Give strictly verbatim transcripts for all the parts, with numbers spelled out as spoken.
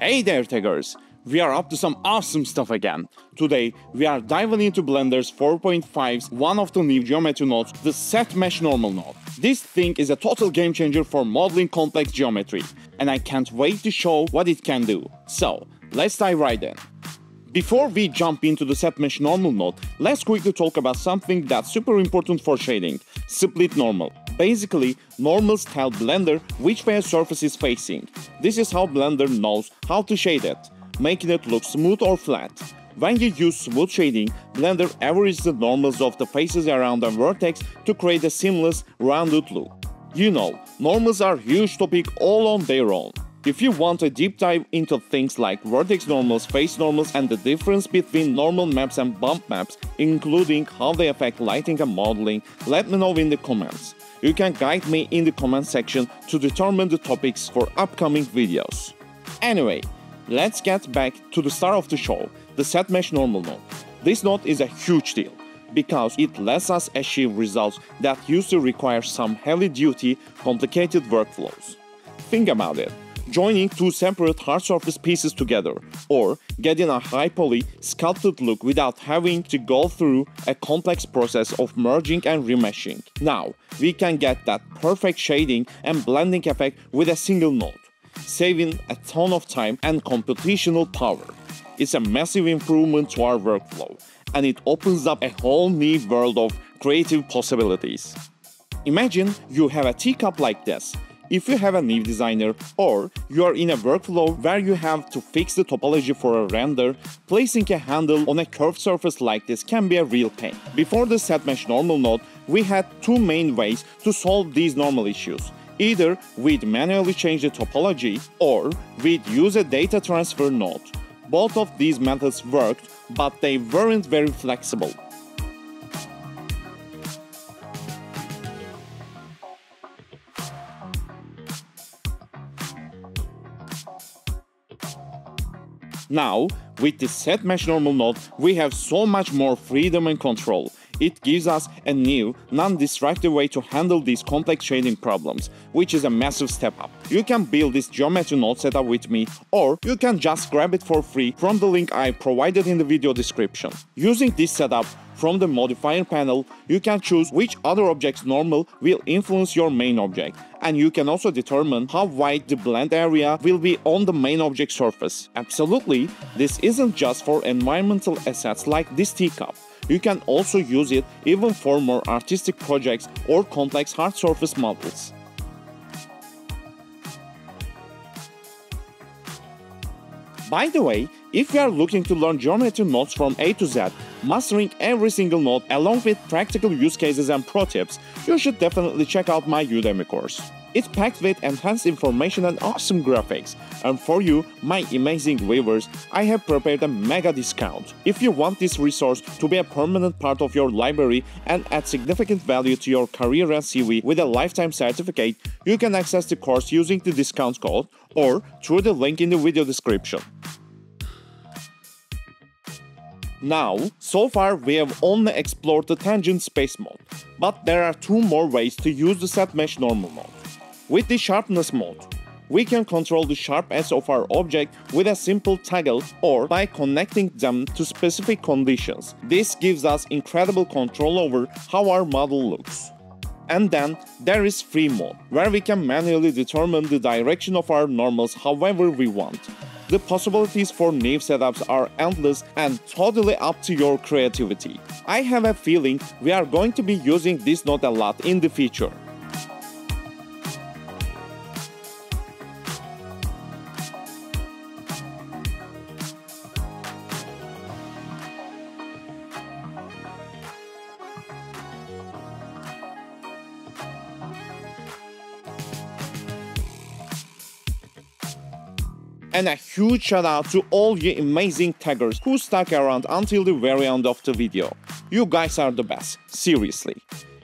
Hey there, Taggers! We are up to some awesome stuff again. Today, we are diving into Blender's four point five's one of the new geometry nodes, the Set Mesh Normal node. This thing is a total game changer for modeling complex geometry, and I can't wait to show what it can do. So, let's dive right in. Before we jump into the Set Mesh Normal node, let's quickly talk about something that's super important for shading, Split Normal. Basically, normals tell Blender which way a surface is facing. This is how Blender knows how to shade it, making it look smooth or flat. When you use smooth shading, Blender averages the normals of the faces around a vertex to create a seamless, rounded look. You know, normals are a huge topic all on their own. If you want a deep dive into things like vertex normals, face normals, and the difference between normal maps and bump maps, including how they affect lighting and modeling, let me know in the comments. You can guide me in the comment section to determine the topics for upcoming videos. Anyway, let's get back to the start of the show, the Set Mesh Normal node. This node is a huge deal because it lets us achieve results that usually require some heavy-duty, complicated workflows. Think about it. Joining two separate hard surface pieces together, or getting a high poly sculpted look without having to go through a complex process of merging and remeshing. Now, we can get that perfect shading and blending effect with a single node, saving a ton of time and computational power. It's a massive improvement to our workflow, and it opens up a whole new world of creative possibilities. Imagine you have a teacup like this. If you have a new designer, or you are in a workflow where you have to fix the topology for a render, placing a handle on a curved surface like this can be a real pain. Before the Set Mesh Normal node, we had two main ways to solve these normal issues. Either we'd manually change the topology, or we'd use a data transfer node. Both of these methods worked, but they weren't very flexible. Now, with the Set Mesh Normal node, we have so much more freedom and control. It gives us a new, non-destructive way to handle these complex shading problems, which is a massive step up. You can build this geometry node setup with me, or you can just grab it for free from the link I provided in the video description. Using this setup, from the modifier panel, you can choose which other object's normal will influence your main object, and you can also determine how wide the blend area will be on the main object surface. Absolutely, this isn't just for environmental assets like this teacup. You can also use it even for more artistic projects or complex hard surface models. By the way, if you are looking to learn geometry nodes from A to Z, mastering every single node along with practical use cases and pro tips, you should definitely check out my Udemy course. It's packed with enhanced information and awesome graphics, and for you, my amazing viewers, I have prepared a mega discount. If you want this resource to be a permanent part of your library and add significant value to your career and C V with a lifetime certificate, you can access the course using the discount code or through the link in the video description. Now, so far we have only explored the tangent space mode, but there are two more ways to use the Set Mesh Normal mode. With the sharpness mode, we can control the sharp edge of our object with a simple toggle or by connecting them to specific conditions. This gives us incredible control over how our model looks. And then there is free mode, where we can manually determine the direction of our normals however we want. The possibilities for naive setups are endless and totally up to your creativity. I have a feeling we are going to be using this node a lot in the future. And a huge shout out to all you amazing taggers who stuck around until the very end of the video. You guys are the best, seriously.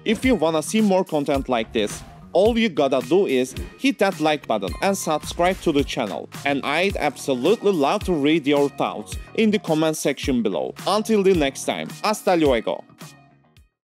If you wanna see more content like this, all you gotta do is hit that like button and subscribe to the channel. And I'd absolutely love to read your thoughts in the comment section below. Until the next time, hasta luego.